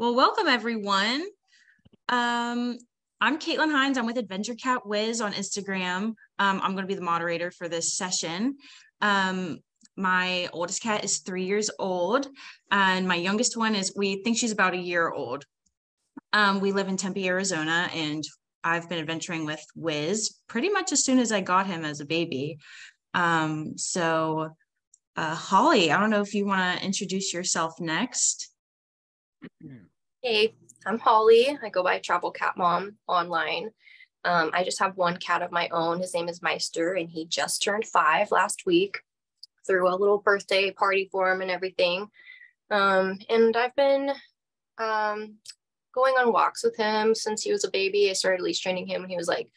Well, welcome everyone. I'm Caitlin Hines. I'm with Adventure Cat Wiz on Instagram. I'm going to be the moderator for this session. My oldest cat is 3 years old, and my youngest one is, we think she's about a year old. We live in Tempe, Arizona, and I've been adventuring with Wiz pretty much as soon as I got him as a baby. Holly, I don't know if you want to introduce yourself next. Hey, I'm Holly. I go by Travel Cat Mom online. I just have one cat of my own. His name is Meister, and he just turned 5 last week. Threw a little birthday party for him and everything. And I've been going on walks with him since he was a baby. I started leash training him when he was like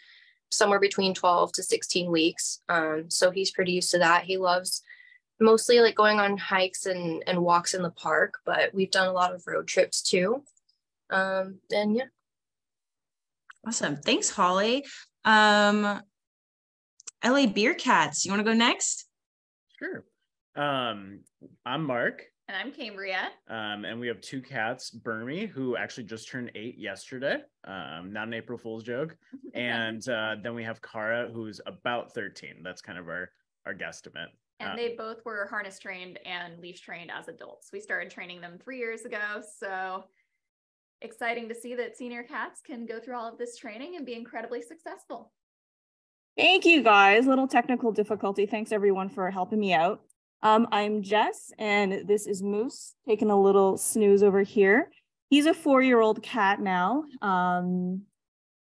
somewhere between 12 to 16 weeks. So he's pretty used to that. He loves mostly like going on hikes and walks in the park, but we've done a lot of road trips too. And yeah. Awesome. Thanks, Holly. LA Beer Cats, you want to go next? Sure. I'm Mark. And I'm Cambria. And we have two cats, Burmy, who actually just turned 8 yesterday. Not an April Fool's joke. And then we have Kara, who's about 13. That's kind of our guesstimate. And they both were harness trained and leash trained as adults. We started training them 3 years ago. So exciting to see that senior cats can go through all of this training and be incredibly successful. Thank you guys. Little technical difficulty. Thanks everyone for helping me out. I'm Jess, and this is Moose, taking a little snooze over here. He's a 4-year-old cat now.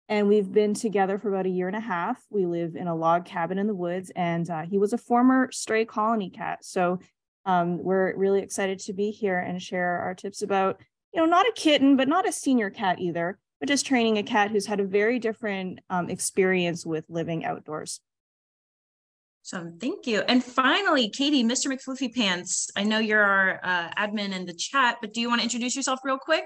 And we've been together for about a year and a half. We live in a log cabin in the woods, and he was a former stray colony cat. So we're really excited to be here and share our tips about, you know, not a kitten, but not a senior cat either, but just training a cat who's had a very different experience with living outdoors. So thank you. And finally, Katie, Mr. McFluffy Pants. I know you're our admin in the chat, but do you want to introduce yourself real quick?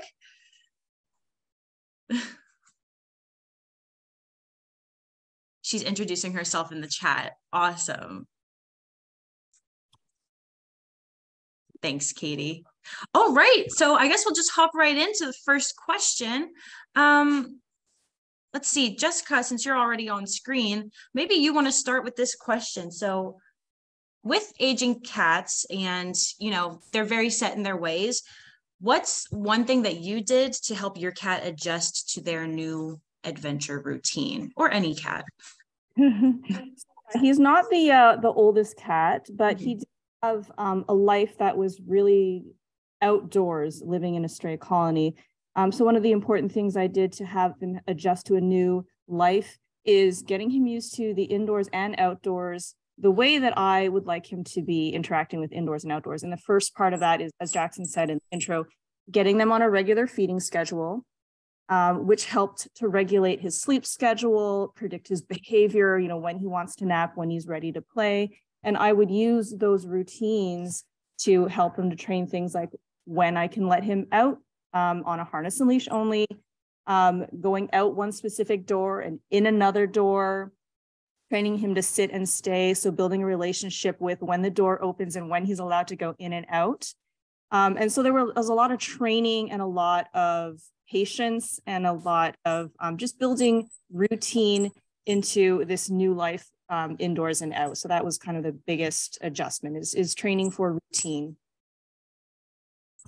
She's introducing herself in the chat. Awesome. Thanks, Katie. All right, so I guess we'll just hop right into the first question. Let's see, Jessica, since you're already on screen, maybe you want to start with this question. So with aging cats and, you know, they're very set in their ways, what's one thing that you did to help your cat adjust to their new adventure routine, or any cat? He's not the oldest cat, but he did have a life that was really outdoors, living in a stray colony. So one of the important things I did to have him adjust to a new life is getting him used to the indoors and outdoors the way that I would like him to be interacting with indoors and outdoors. And the first part of that is, as Jackson said in the intro, getting them on a regular feeding schedule, which helped to regulate his sleep schedule, predict his behavior, you know, when he wants to nap, when he's ready to play. And I would use those routines to help him to train things like when I can let him out on a harness and leash only, going out one specific door and in another door, training him to sit and stay. So building a relationship with when the door opens and when he's allowed to go in and out. And so there was a lot of training and a lot of patience and a lot of just building routine into this new life indoors and out. So that was kind of the biggest adjustment, is training for routine.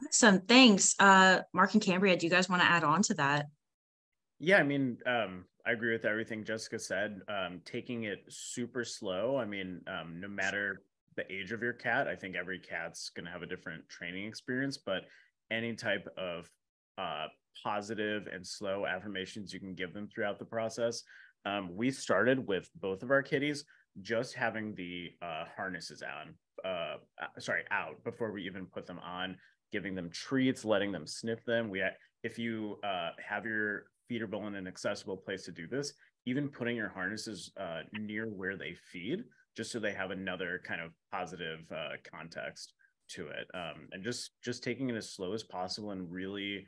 Awesome, thanks. Mark and Cambria, do you guys want to add on to that? Yeah, I mean, I agree with everything Jessica said. Taking it super slow. I mean, no matter the age of your cat, I think every cat's going to have a different training experience, but any type of positive and slow affirmations you can give them throughout the process. We started with both of our kitties just having the harnesses on, out before we even put them on, giving them treats, letting them sniff them. If you have your feederbowl in an accessible place to do this, even putting your harnesses near where they feed, just so they have another kind of positive context to it. And just taking it as slow as possible and really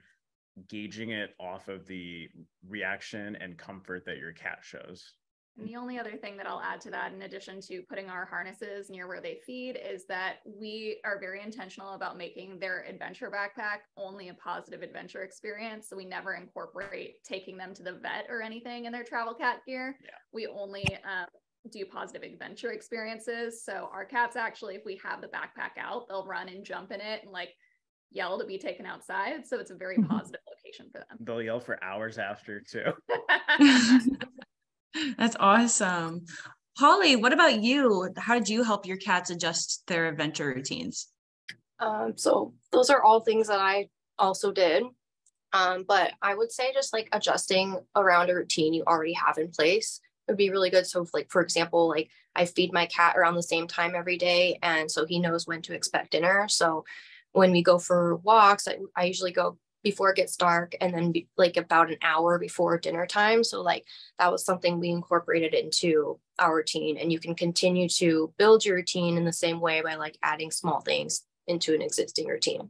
gauging it off of the reaction and comfort that your cat shows. And the only other thing that I'll add to that, in addition to putting our harnesses near where they feed, is that we are very intentional about making their adventure backpack only a positive adventure experience. So we never incorporate taking them to the vet or anything in their travel cat gear. Yeah. We only do positive adventure experiences. So our cats actually, if we have the backpack out, they'll run and jump in it and like yell to be taken outside. So it's a very positive location for them. They'll yell for hours after too. That's awesome. Holly, what about you? How did you help your cats adjust their adventure routines? So those are all things that I also did. But I would say just like adjusting around a routine you already have in place would be really good. So if, like, for example, like I feed my cat around the same time every day. And so he knows when to expect dinner. So when we go for walks, I usually go before it gets dark and then like about an hour before dinner time. So like that was something we incorporated into our routine, and you can continue to build your routine in the same way by like adding small things into an existing routine.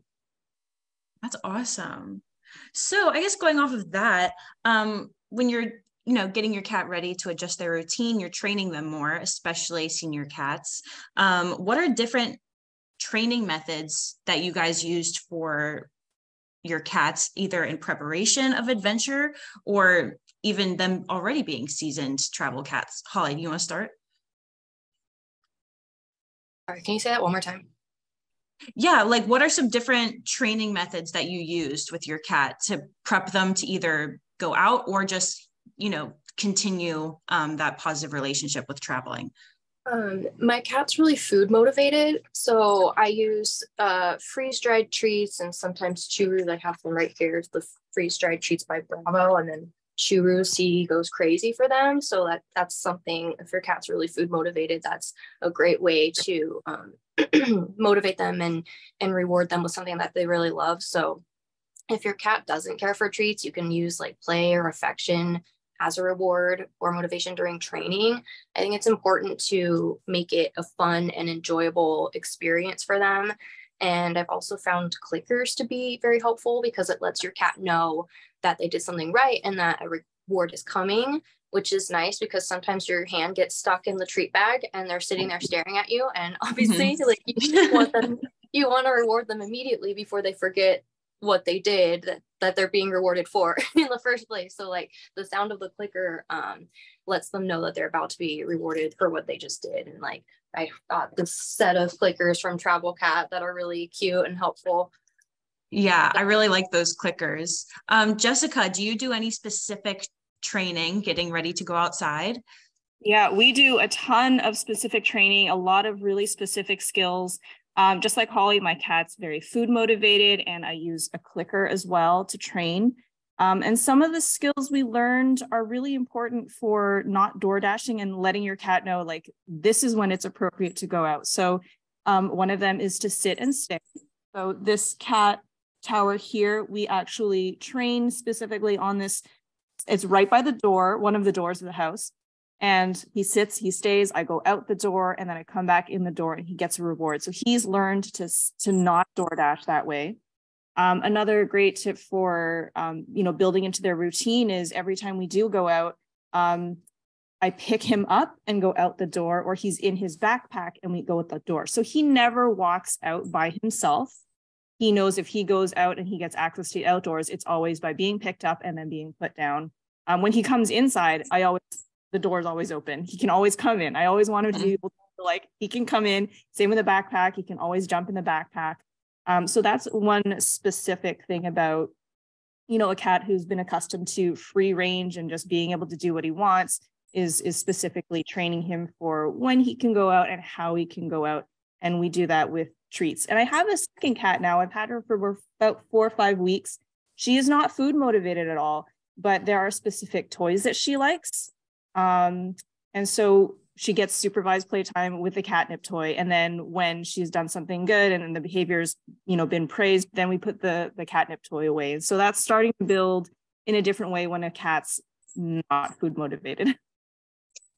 That's awesome. So I guess going off of that, when you're, you know, getting your cat ready to adjust their routine, you're training them more, especially senior cats. What are different training methods that you guys used for your cats, either in preparation of adventure or even them already being seasoned travel cats? Holly, do you want to start? All right, can you say that one more time? Yeah, like what are some different training methods that you used with your cat to prep them to either go out or just, you know, continue that positive relationship with traveling? My cat's really food motivated, so I use freeze-dried treats and sometimes churus. I have them right here, the freeze-dried treats by Bravo, and then churus, he goes crazy for them. So that's something, if your cat's really food motivated, that's a great way to motivate them and reward them with something that they really love. So if your cat doesn't care for treats, you can use like play or affection as a reward or motivation during training. I think it's important to make it a fun and enjoyable experience for them. And I've also found clickers to be very helpful because it lets your cat know that they did something right and that a reward is coming, which is nice because sometimes your hand gets stuck in the treat bag and they're sitting there staring at you. And obviously like you want to reward them immediately before they forget what they did that they're being rewarded for in the first place. So like the sound of the clicker lets them know that they're about to be rewarded for what they just did. And like I got this set of clickers from Travel Cat that are really cute and helpful. Yeah, I really like those clickers. Jessica, do you do any specific training getting ready to go outside? Yeah, we do a ton of specific training, a lot of really specific skills. Just like Holly, my cat's very food motivated, and I use a clicker as well to train. And some of the skills we learned are really important for not door dashing and letting your cat know, like, this is when it's appropriate to go out. So one of them is to sit and stay. So this cat tower here, we actually train specifically on this. It's right by the door, one of the doors of the house. And he sits, he stays, I go out the door, and then I come back in the door and he gets a reward. So he's learned to not door dash that way. Another great tip for, you know, building into their routine is every time we do go out, I pick him up and go out the door, or he's in his backpack and we go out the door. So he never walks out by himself. He knows if he goes out and he gets access to the outdoors, it's always by being picked up and then being put down. When he comes inside, the door is always open. He can always come in. I always want him to be able to, like, he can come in. Same with the backpack. He can always jump in the backpack. So that's one specific thing about, you know, a cat who's been accustomed to free range and just being able to do what he wants is specifically training him for when he can go out and how he can go out. And we do that with treats. And I have a second cat now. I've had her for about 4 or 5 weeks. She is not food motivated at all, but there are specific toys that she likes. And so she gets supervised playtime with the catnip toy. And then when she's done something good and then the behavior's, you know, been praised, then we put the catnip toy away. And so that's starting to build in a different way when a cat's not food motivated.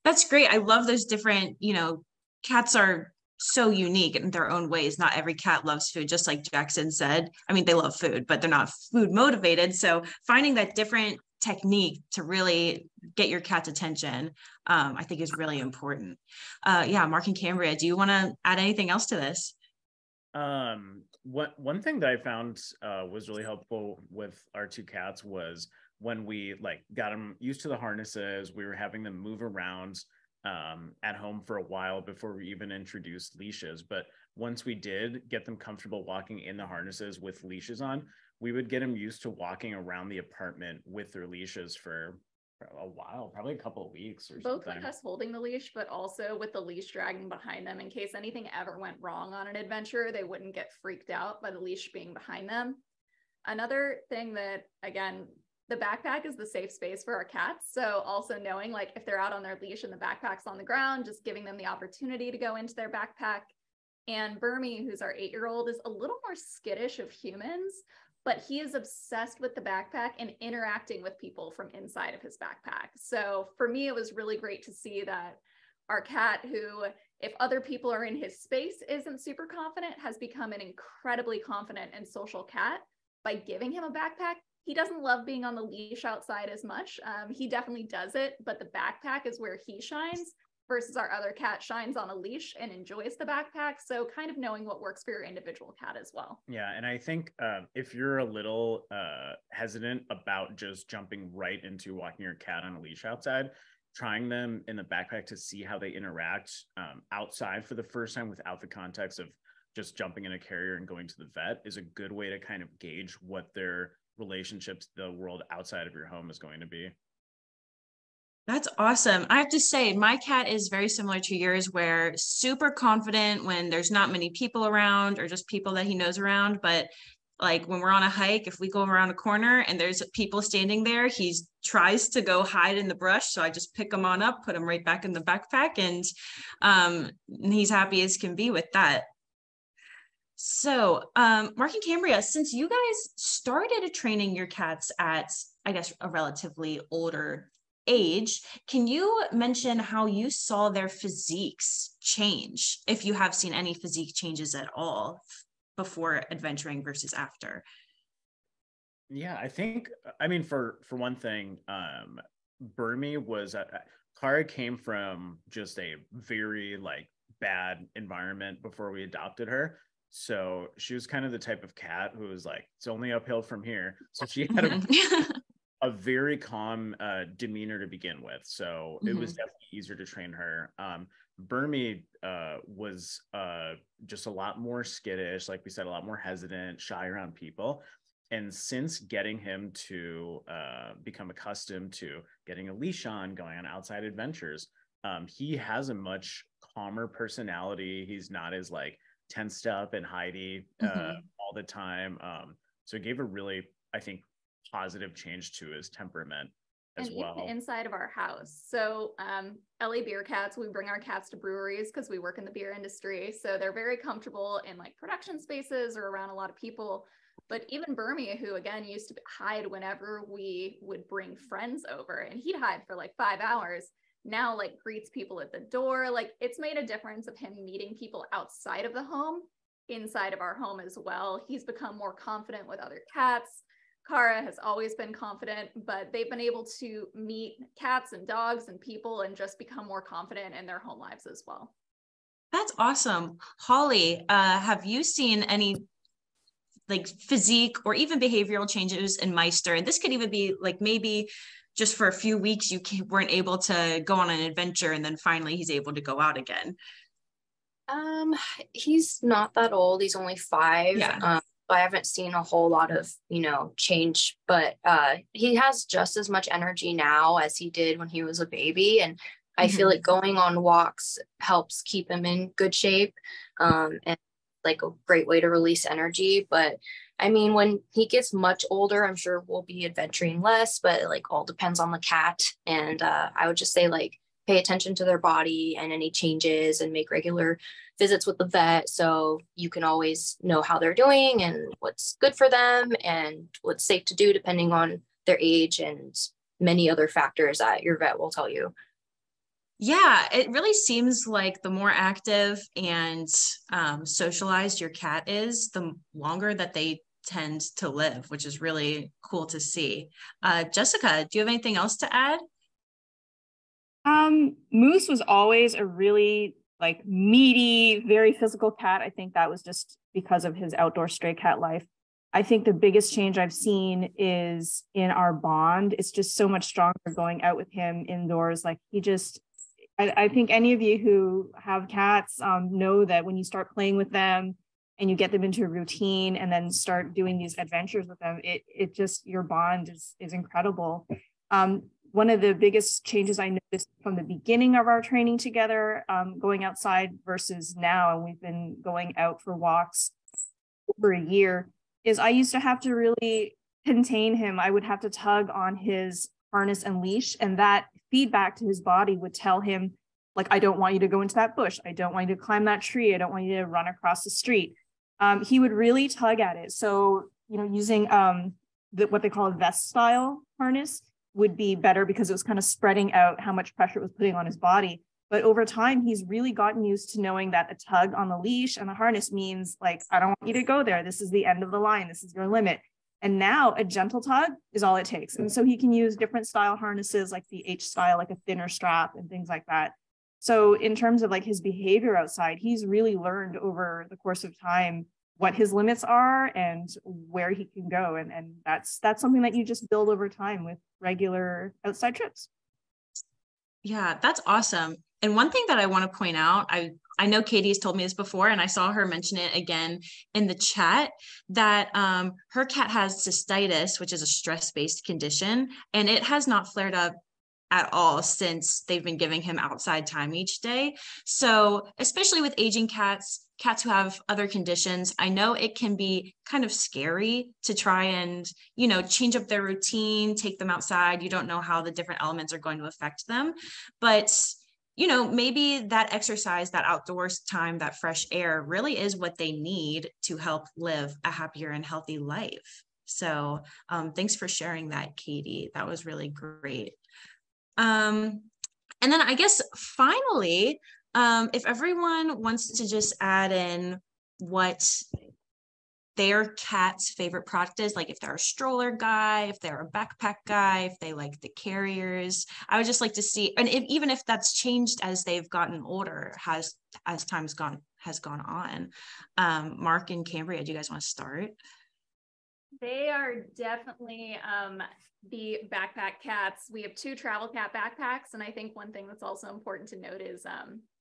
That's great. I love those different, you know, cats are so unique in their own ways. Not every cat loves food, just like Jackson said. I mean, they love food, but they're not food motivated. So finding that different technique to really get your cat's attention, I think is really important. Yeah, Mark and Cambria, do you want to add anything else to this? One thing that I found was really helpful with our two cats was when we got them used to the harnesses, we were having them move around at home for a while before we even introduced leashes. But once we did get them comfortable walking in the harnesses with leashes on, we would get them used to walking around the apartment with their leashes for a while, probably a couple of weeks or something. Both with us holding the leash, but also with the leash dragging behind them in case anything ever went wrong on an adventure, they wouldn't get freaked out by the leash being behind them. Another thing that, again, the backpack is the safe space for our cats. So also knowing if they're out on their leash and the backpack's on the ground, just giving them the opportunity to go into their backpack. And Burmy, who's our 8-year-old, is a little more skittish of humans, but he is obsessed with the backpack and interacting with people from inside of his backpack. So for me, it was really great to see that our cat, who, if other people are in his space, isn't super confident, has become an incredibly confident and social cat by giving him a backpack. He doesn't love being on the leash outside as much. He definitely does it, but the backpack is where he shines versus our other cat shines on a leash and enjoys the backpack. So kind of knowing what works for your individual cat as well. Yeah. And I think if you're a little hesitant about just jumping right into walking your cat on a leash outside, trying them in the backpack to see how they interact outside for the first time without the context of just jumping in a carrier and going to the vet is a good way to kind of gauge what their relationships to the world outside of your home is going to be. That's awesome. I have to say, my cat is very similar to yours, where super confident when there's not many people around or just people that he knows around. But like when we're on a hike, if we go around a corner and there's people standing there, he tries to go hide in the brush. So I just pick him on up, put him right back in the backpack, and he's happy as can be with that. So Mark and Cambria, since you guys started training your cats at, I guess, a relatively older age, can you mention how you saw their physiques change, if you have seen any physique changes at all before adventuring versus after? Yeah, I think, I mean, for one thing, Burmy was, Kara came from just a very bad environment before we adopted her. So she was kind of the type of cat who was like, it's only uphill from here. So she had a very calm demeanor to begin with. So it was definitely easier to train her. Burmy was just a lot more skittish, like we said, a lot more hesitant, shy around people. And since getting him to become accustomed to getting a leash on, going on outside adventures, he has a much calmer personality. He's not as tensed up and hidey all the time. So it gave a really, I think, positive change to his temperament as well. Even inside of our house. So LA Beer Cats, we bring our cats to breweries because we work in the beer industry. So they're very comfortable in production spaces or around a lot of people. But even Burmy, who again used to hide whenever we would bring friends over, and he'd hide for 5 hours, now greets people at the door. It's made a difference of him meeting people outside of the home, inside of our home as well. He's become more confident with other cats. Kara has always been confident, but they've been able to meet cats and dogs and people and just become more confident in their home lives as well. That's awesome. Holly, have you seen any physique or even behavioral changes in Meister? And this could even be maybe just for a few weeks you weren't able to go on an adventure and then finally he's able to go out again. He's not that old. He's only 5. Yeah. I haven't seen a whole lot of, change, but he has just as much energy now as he did when he was a baby. And I feel like going on walks helps keep him in good shape and a great way to release energy. But I mean, when he gets much older, I'm sure we'll be adventuring less, but it all depends on the cat. And I would just say pay attention to their body and any changes and make regular visits with the vet so you can always know how they're doing and what's good for them and what's safe to do depending on their age and many other factors that your vet will tell you. Yeah, it really seems like the more active and socialized your cat is, the longer that they tend to live, which is really cool to see. Jessica, do you have anything else to add? Moose was always a really like meaty, very physical cat. I think that was just because of his outdoor stray cat life. I think the biggest change I've seen is in our bond. It's just so much stronger going out with him indoors. Like he just, I think any of you who have cats know that when you start playing with them and you get them into a routine and then start doing these adventures with them, it just, your bond is incredible. One of the biggest changes I noticed from the beginning of our training together, going outside versus now, and we've been going out for walks over a year, is I used to have to really contain him. I would have to tug on his harness and leash, and that feedback to his body would tell him, like, I don't want you to go into that bush. I don't want you to climb that tree. I don't want you to run across the street. He would really tug at it. So, you know, using what they call a vest style harness would be better because it was kind of spreading out how much pressure it was putting on his body. But over time, he's really gotten used to knowing that a tug on the leash and the harness means like, I don't want you to go there. This is the end of the line. This is your limit. And now a gentle tug is all it takes. And so he can use different style harnesses like the H style, like a thinner strap and things like that. So in terms of like his behavior outside, he's really learned over the course of time what his limits are and where he can go. And that's something that you just build over time with regular outside trips. Yeah, that's awesome. And one thing that I want to point out, I know Katie's told me this before, and I saw her mention it again in the chat, that her cat has cystitis, which is a stress-based condition, and it has not flared up at all since they've been giving him outside time each day. So especially with aging cats, cats who have other conditions, I know it can be kind of scary to try and, you know, change up their routine, take them outside. You don't know how the different elements are going to affect them. But, you know, maybe that exercise, that outdoors time, that fresh air really is what they need to help live a happier and healthy life. So thanks for sharing that, Katie. That was really great. And then I guess finally, if everyone wants to just add in what their cat's favorite product is, like if they're a stroller guy, if they're a backpack guy, if they like the carriers, I would just like to see, and if, even if that's changed as they've gotten older, as time's gone on. Mark and Cambria, do you guys want to start? They are definitely the backpack cats. We have 2 travel cat backpacks. And I think one thing that's also important to note is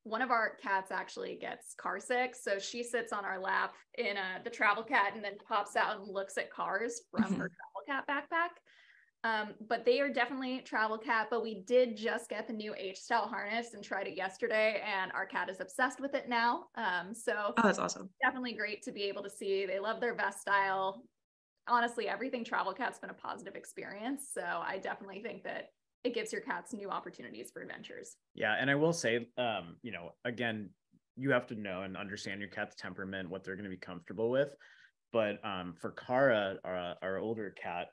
one of our cats actually gets car sick. So she sits on our lap in the travel cat and then pops out and looks at cars from her travel cat backpack. But they are definitely travel cat, but we did just get the new H-style harness and tried it yesterday, and our cat is obsessed with it now. So oh, that's awesome. Definitely great to be able to see. They love their vest style. Honestly, everything travel cat's been a positive experience. So I definitely think that it gives your cats new opportunities for adventures. Yeah. And I will say, you know, again, you have to know and understand your cat's temperament, what they're going to be comfortable with. But for Kara, our older cat,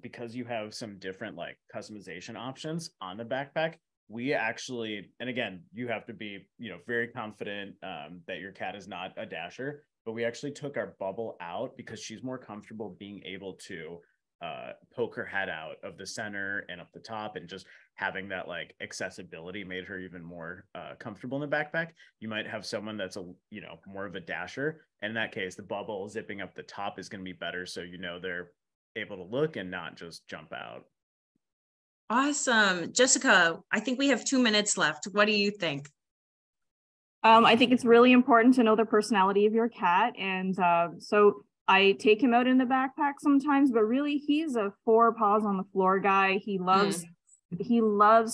because you have some different like customization options on the backpack, we actually, and again, you have to be, you know, very confident that your cat is not a dasher. But we actually took our bubble out because she's more comfortable being able to poke her head out of the center and up the top, and just having that like accessibility made her even more comfortable in the backpack. You might have someone that's a, you know, more of a dasher, and in that case the bubble zipping up the top is going to be better, so you know they're able to look and not just jump out. Awesome. Jessica, I think we have 2 minutes left. What do you think? I think it's really important to know the personality of your cat. And so I take him out in the backpack sometimes, but really he's a 4 paws on the floor guy. He loves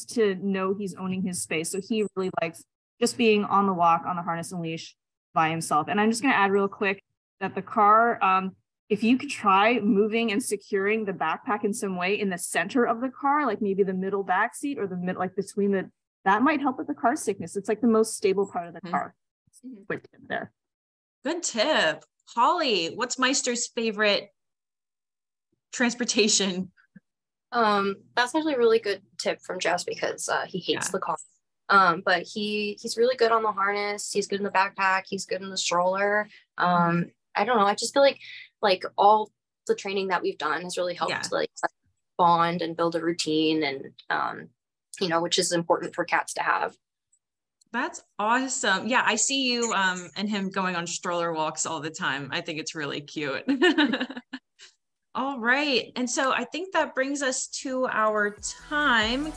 to know he's owning his space. So he really likes just being on the walk, on the harness and leash by himself. And I'm just going to add real quick that the car, if you could try moving and securing the backpack in some way in the center of the car, like maybe the middle back seat or the middle, like between the, that might help with the car sickness. It's like the most stable part of the car. Quick tip there. Good tip. Holly, what's Meister's favorite transportation? That's actually a really good tip from Jess because he hates the car. But he's really good on the harness. He's good in the backpack. He's good in the stroller. I don't know. I just feel like like all the training that we've done has really helped to like bond and build a routine, and you know, which is important for cats to have. That's awesome. Yeah, I see you and him going on stroller walks all the time. I think it's really cute. All right. And so I think that brings us to our time.